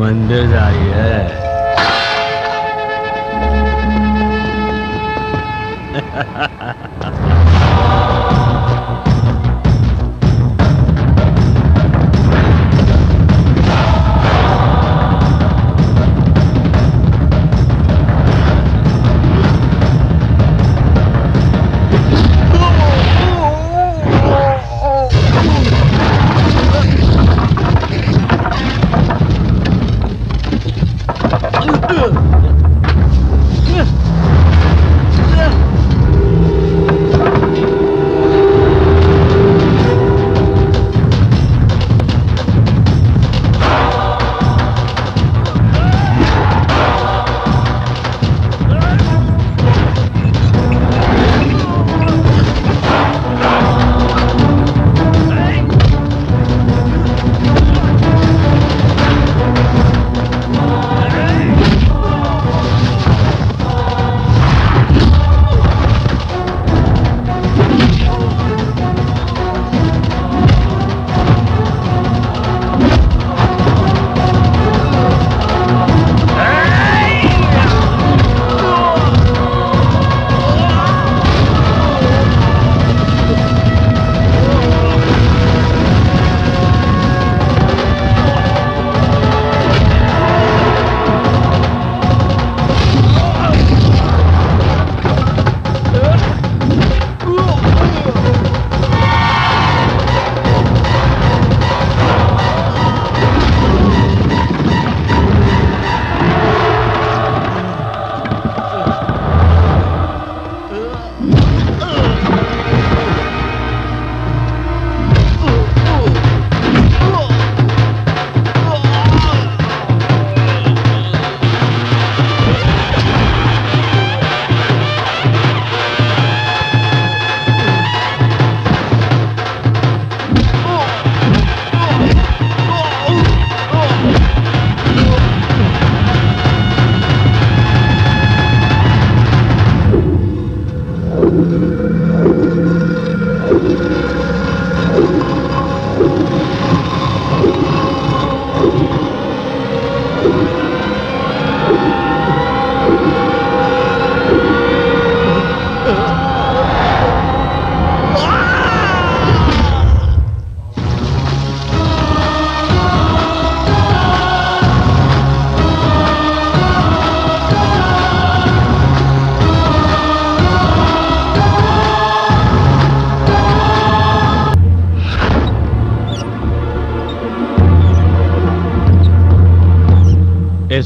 मंदिर जा रही है।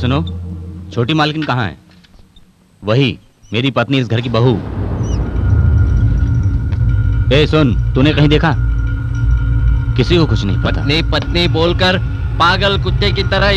सुनो, छोटी मालकिन कहाँ है? वही मेरी पत्नी, इस घर की बहू। ए सुन, तूने कहीं देखा? किसी को कुछ नहीं पता। पत्नी बोलकर पागल कुत्ते की तरह